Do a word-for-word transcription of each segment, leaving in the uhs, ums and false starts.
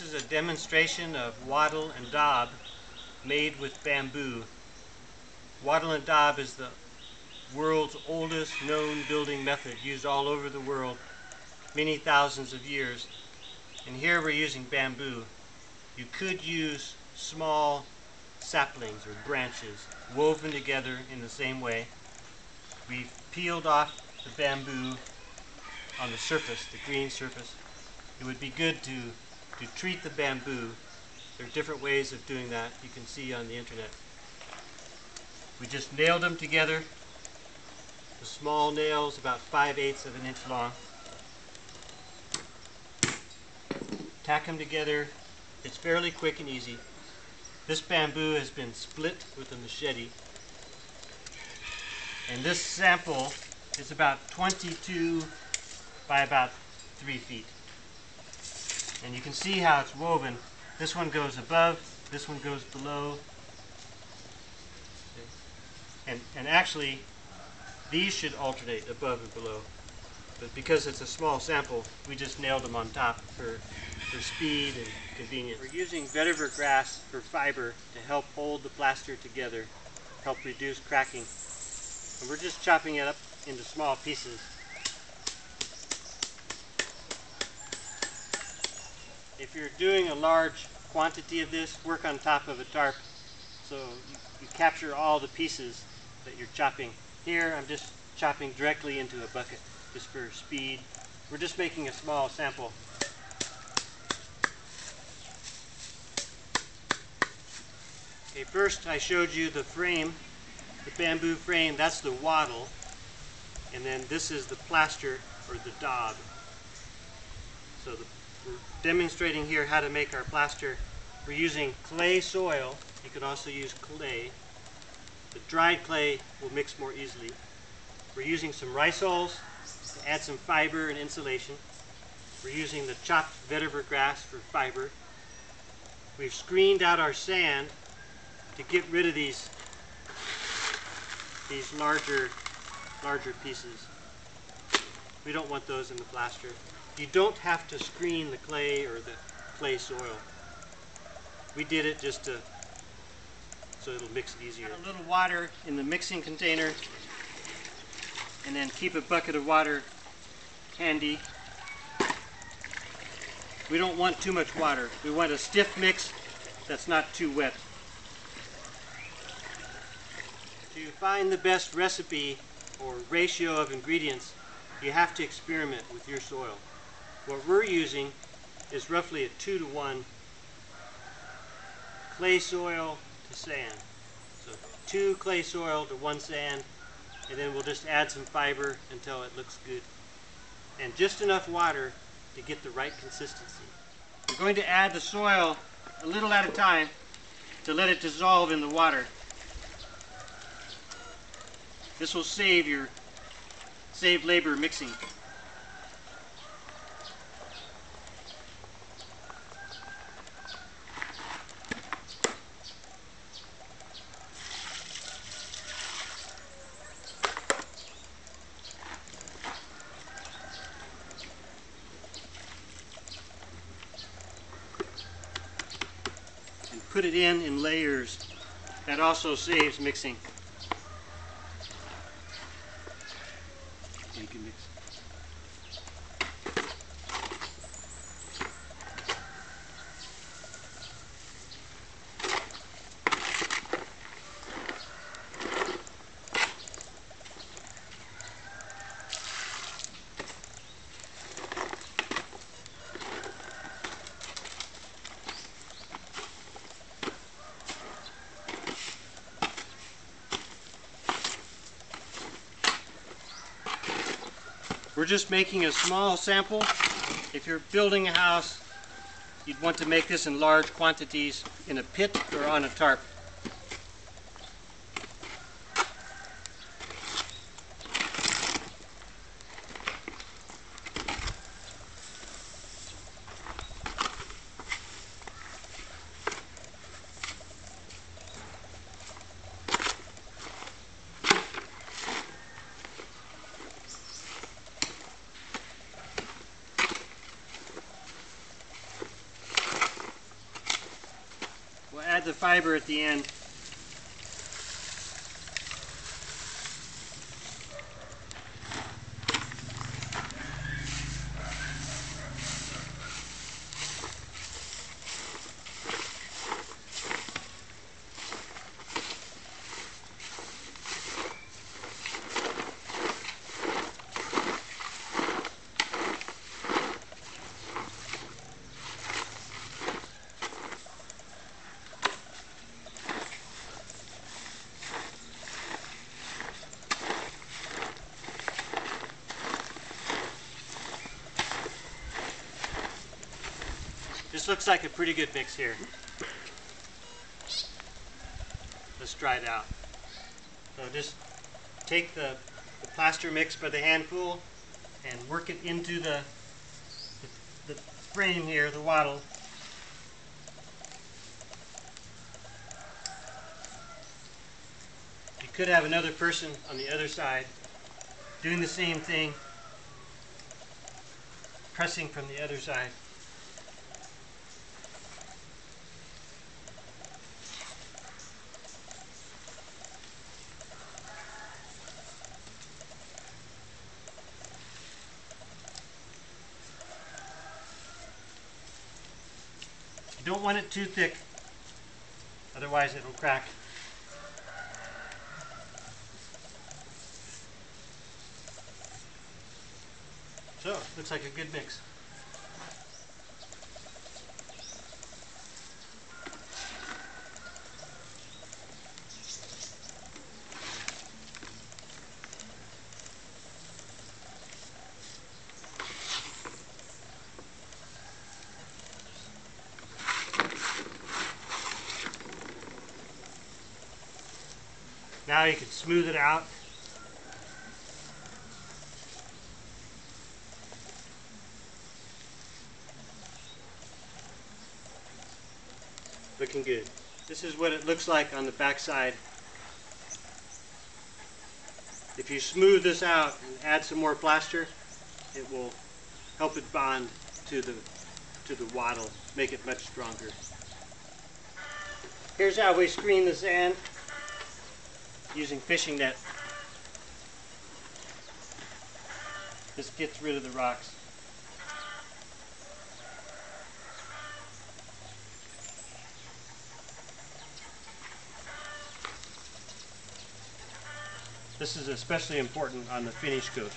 This is a demonstration of wattle and daub made with bamboo. Wattle and daub is the world's oldest known building method used all over the world, many thousands of years. And here we're using bamboo. You could use small saplings or branches woven together in the same way. We've peeled off the bamboo on the surface, the green surface. It would be good to, to treat the bamboo. There are different ways of doing that you can see on the internet. We just nailed them together with small nails about five eighths of an inch long. Tack them together. It's fairly quick and easy. This bamboo has been split with a machete. And this sample is about twenty-two by about three feet. And you can see how it's woven. This one goes above, this one goes below. And, and actually, these should alternate above and below. But because it's a small sample, we just nailed them on top for, for speed and convenience. We're using vetiver grass for fiber to help hold the plaster together, help reduce cracking. And we're just chopping it up into small pieces. If you're doing a large quantity of this, work on top of a tarp so you, you capture all the pieces that you're chopping. Here I'm just chopping directly into a bucket. Just for speed. We're just making a small sample. Okay, first I showed you the frame, the bamboo frame, that's the wattle, and then this is the plaster or the daub. So the, we're demonstrating here how to make our plaster. We're using clay soil. You can also use clay. The dried clay will mix more easily. We're using some rissoles to add some fiber and insulation. We're using the chopped vetiver grass for fiber. We've screened out our sand to get rid of these these larger larger pieces. We don't want those in the plaster. You don't have to screen the clay or the clay soil. We did it just to so it'll mix easier. Add a little water in the mixing container. And then keep a bucket of water handy. We don't want too much water. We want a stiff mix that's not too wet. To find the best recipe or ratio of ingredients, you have to experiment with your soil. What we're using is roughly a two to one clay soil to sand. So two clay soil to one sand. And then we'll just add some fiber until it looks good. And just enough water to get the right consistency. We're going to add the soil a little at a time to let it dissolve in the water. This will save your save labor mixing. Put it in in layers. That also saves mixing. You can mix. We're just making a small sample. If you're building a house, you'd want to make this in large quantities in a pit or on a tarp. add the fiber at the end. This looks like a pretty good mix here. Let's try it out. So just take the, the plaster mix by the handful and work it into the, the, the frame here, the wattle. You could have another person on the other side doing the same thing, pressing from the other side. You don't want it too thick, otherwise it'll crack. So, looks like a good mix. Now you can smooth it out. Looking good. This is what it looks like on the back side. If you smooth this out and add some more plaster, it will help it bond to the to the wattle, make it much stronger. Here's how we screen the sand. Using fishing net. This gets rid of the rocks. This is especially important on the finish coat.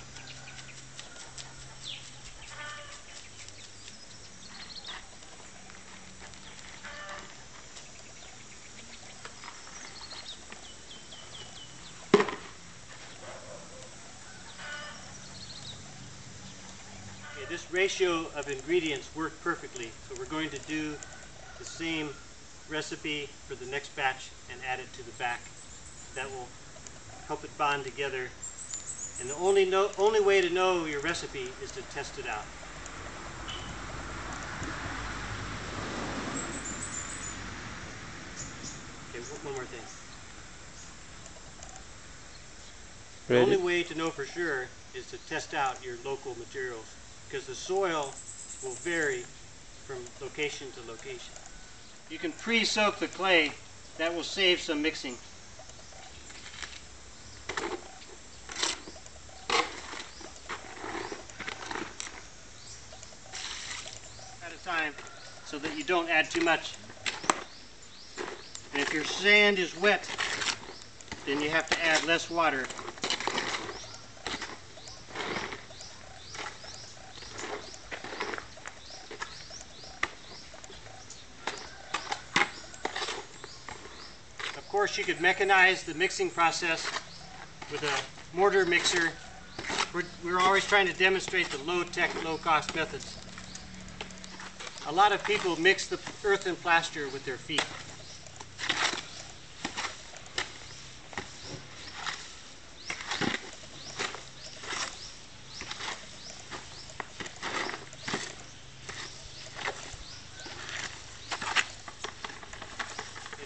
This ratio of ingredients worked perfectly, so we're going to do the same recipe for the next batch and add it to the back. That will help it bond together. And the only no, only way to know your recipe is to test it out. Okay, one more thing. The only way to know for sure is to test out your local materials, because the soil will vary from location to location. You can pre-soak the clay. That will save some mixing. At a time, so that you don't add too much. And if your sand is wet, then you have to add less water. Of course, you could mechanize the mixing process with a mortar mixer. We're, we're always trying to demonstrate the low-tech, low-cost methods. A lot of people mix the earth and plaster with their feet.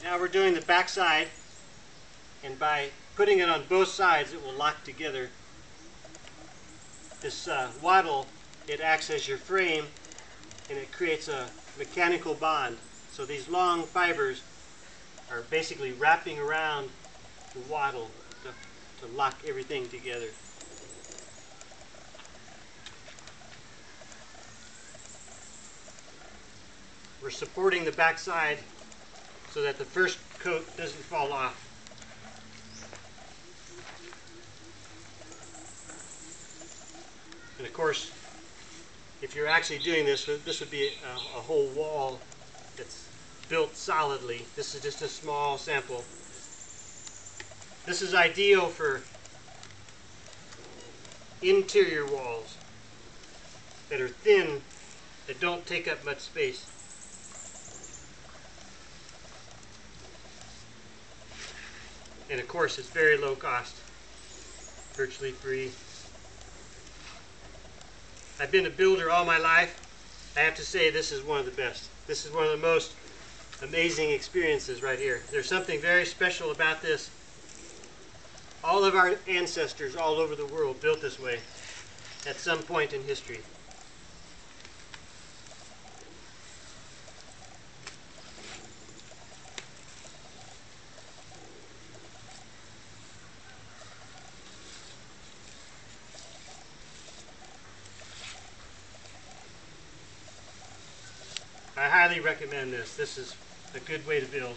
Now we're doing the back side, and by putting it on both sides, it will lock together. This uh, wattle, it acts as your frame, and it creates a mechanical bond. So these long fibers are basically wrapping around the wattle to, to lock everything together. We're supporting the backside so that the first coat doesn't fall off. And of course, if you're actually doing this, this would be a, a whole wall that's built solidly. This is just a small sample. This is ideal for interior walls that are thin, that don't take up much space. And of course, it's very low cost, virtually free. I've been a builder all my life. I have to say this is one of the best. This is one of the most amazing experiences right here. There's something very special about this. All of our ancestors all over the world built this way at some point in history. I highly recommend this. This is a good way to build.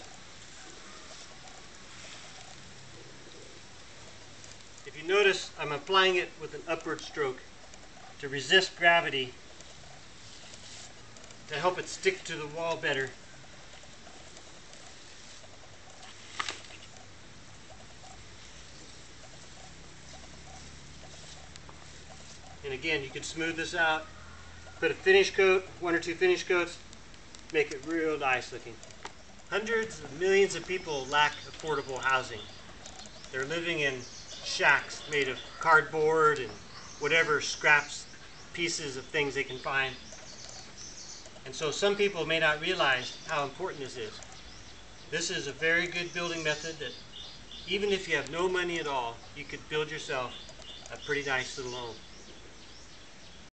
If you notice, I'm applying it with an upward stroke to resist gravity, to help it stick to the wall better. And again, you can smooth this out, put a finish coat, one or two finish coats, make it real nice looking. Hundreds of millions of people lack affordable housing. They're living in shacks made of cardboard and whatever scraps, pieces of things they can find. And so some people may not realize how important this is. This is a very good building method that even if you have no money at all, you could build yourself a pretty nice little home.